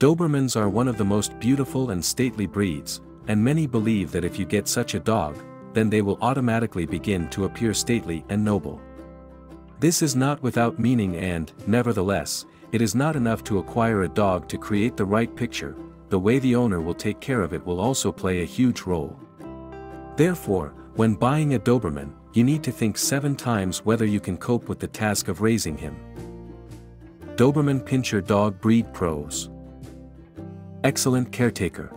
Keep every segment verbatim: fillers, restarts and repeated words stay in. Dobermans are one of the most beautiful and stately breeds, and many believe that if you get such a dog, then they will automatically begin to appear stately and noble. This is not without meaning and, nevertheless, it is not enough to acquire a dog to create the right picture. The way the owner will take care of it will also play a huge role. Therefore, when buying a Doberman, you need to think seven times whether you can cope with the task of raising him. Doberman Pinscher Dog Breed Pros. Excellent caretaker.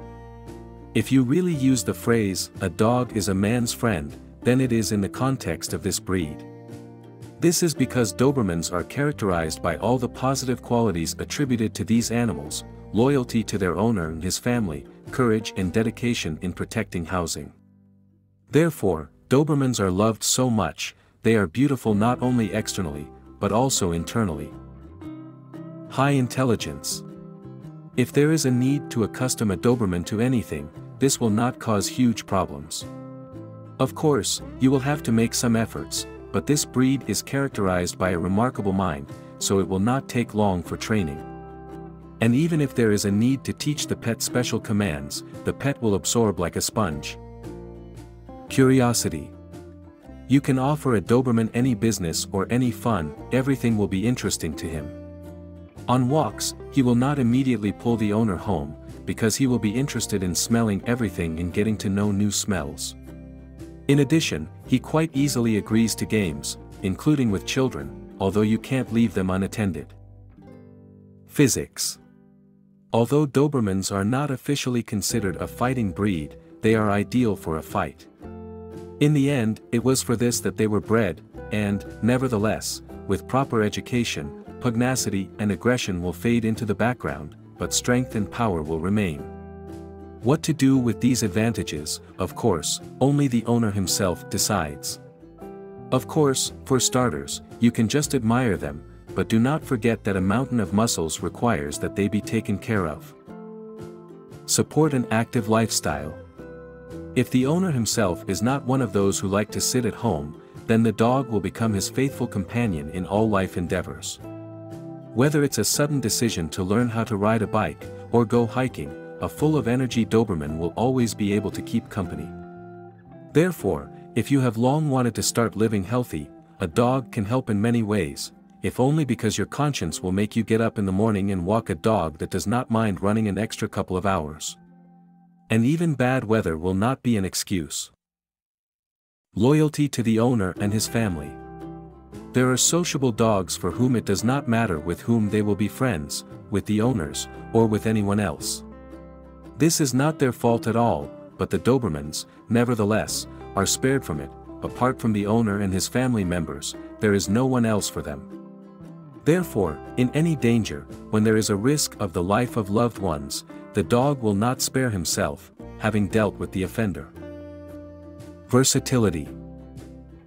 If you really use the phrase, "a dog is a man's friend," then it is in the context of this breed. This is because Dobermans are characterized by all the positive qualities attributed to these animals: loyalty to their owner and his family, courage and dedication in protecting housing. Therefore, Dobermans are loved so much. They are beautiful not only externally, but also internally. High intelligence. If there is a need to accustom a Doberman to anything, this will not cause huge problems. Of course, you will have to make some efforts, but this breed is characterized by a remarkable mind, so it will not take long for training. And even if there is a need to teach the pet special commands, the pet will absorb like a sponge. Curiosity. You can offer a Doberman any business or any fun, everything will be interesting to him. On walks, he will not immediately pull the owner home, because he will be interested in smelling everything and getting to know new smells. In addition, he quite easily agrees to games, including with children, although you can't leave them unattended. Physics. Although Dobermans are not officially considered a fighting breed, they are ideal for a fight. In the end, it was for this that they were bred, and, nevertheless, with proper education, pugnacity and aggression will fade into the background, but strength and power will remain. What to do with these advantages, of course, only the owner himself decides. Of course, for starters, you can just admire them, but do not forget that a mountain of muscles requires that they be taken care of. Support an active lifestyle. If the owner himself is not one of those who like to sit at home, then the dog will become his faithful companion in all life endeavors. Whether it's a sudden decision to learn how to ride a bike, or go hiking, a full of energy Doberman will always be able to keep company. Therefore, if you have long wanted to start living healthy, a dog can help in many ways, if only because your conscience will make you get up in the morning and walk a dog that does not mind running an extra couple of hours. And even bad weather will not be an excuse. Loyalty to the owner and his family. There are sociable dogs for whom it does not matter with whom they will be friends, with the owners, or with anyone else. This is not their fault at all, but the Dobermans, nevertheless, are spared from it. Apart from the owner and his family members, there is no one else for them. Therefore, in any danger, when there is a risk of the life of loved ones, the dog will not spare himself, having dealt with the offender. Versatility.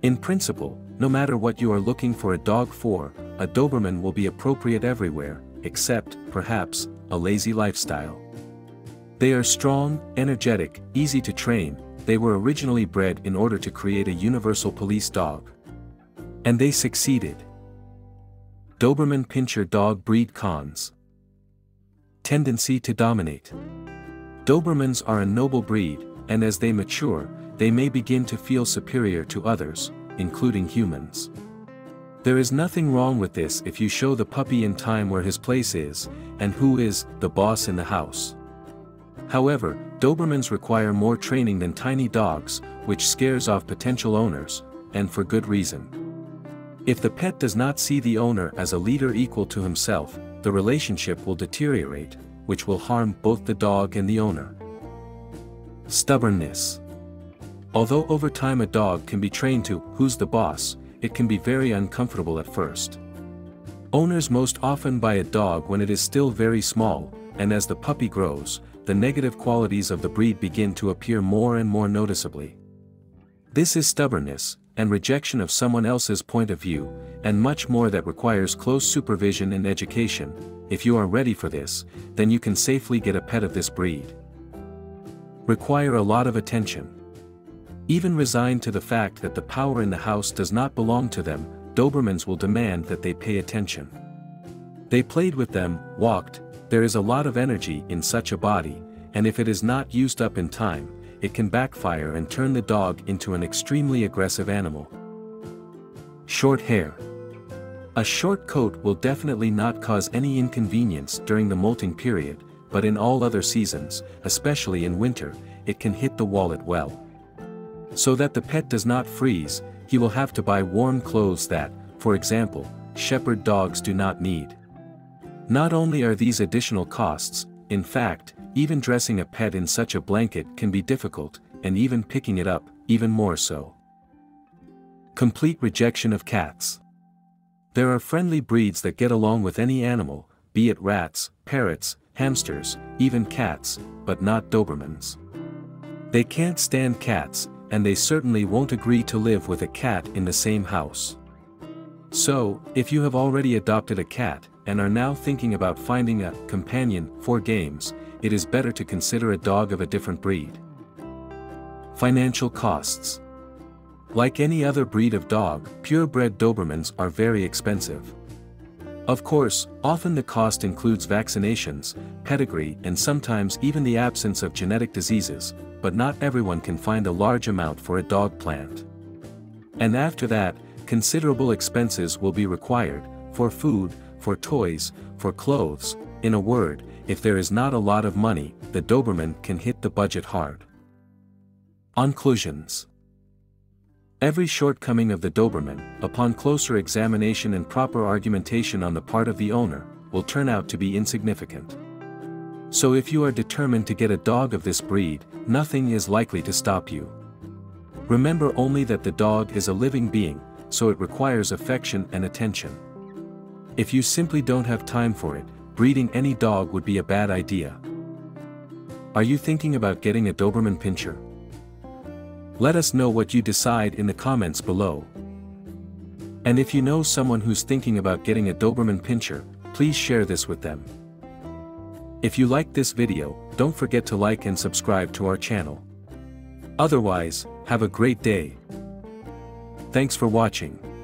In principle, no matter what you are looking for a dog for, a Doberman will be appropriate everywhere, except, perhaps, a lazy lifestyle. They are strong, energetic, easy to train. They were originally bred in order to create a universal police dog. And they succeeded. Doberman Pinscher Dog Breed Cons. Tendency to dominate. Dobermans are a noble breed, and as they mature, they may begin to feel superior to others, including humans. There is nothing wrong with this if you show the puppy in time where his place is, and who is the boss in the house. However, Dobermans require more training than tiny dogs, which scares off potential owners, and for good reason. If the pet does not see the owner as a leader equal to himself, the relationship will deteriorate, which will harm both the dog and the owner. Stubbornness. Although over time a dog can be trained to "who's the boss," it can be very uncomfortable at first. Owners most often buy a dog when it is still very small, and as the puppy grows, the negative qualities of the breed begin to appear more and more noticeably. This is stubbornness, and rejection of someone else's point of view, and much more that requires close supervision and education. If you are ready for this, then you can safely get a pet of this breed. Require a lot of attention. Even resigned to the fact that the power in the house does not belong to them, Dobermans will demand that they pay attention. They played with them, walked, There is a lot of energy in such a body, and if it is not used up in time, it can backfire and turn the dog into an extremely aggressive animal. Short hair. A short coat will definitely not cause any inconvenience during the molting period, but in all other seasons, especially in winter, it can hit the wallet well. So that the pet does not freeze, he will have to buy warm clothes that, for example, shepherd dogs do not need. Not only are these additional costs, in fact, even dressing a pet in such a blanket can be difficult, and even picking it up, even more so. Complete rejection of cats. There are friendly breeds that get along with any animal, be it rats, parrots, hamsters, even cats, but not Dobermans. They can't stand cats, and they certainly won't agree to live with a cat in the same house. So, if you have already adopted a cat, and are now thinking about finding a companion for games, it is better to consider a dog of a different breed. Financial costs. Like any other breed of dog, purebred Dobermans are very expensive. Of course, often the cost includes vaccinations, pedigree, and sometimes even the absence of genetic diseases, but not everyone can find a large amount for a dog plant. And after that, considerable expenses will be required, for food, for toys, for clothes. In a word, if there is not a lot of money, the Doberman can hit the budget hard. Conclusions. Every shortcoming of the Doberman, upon closer examination and proper argumentation on the part of the owner, will turn out to be insignificant. So if you are determined to get a dog of this breed, nothing is likely to stop you. Remember only that the dog is a living being, so it requires affection and attention. If you simply don't have time for it, breeding any dog would be a bad idea. Are you thinking about getting a Doberman Pinscher? Let us know what you decide in the comments below. And if you know someone who's thinking about getting a Doberman Pinscher, please share this with them. If you liked this video, don't forget to like and subscribe to our channel. Otherwise, have a great day. Thanks for watching.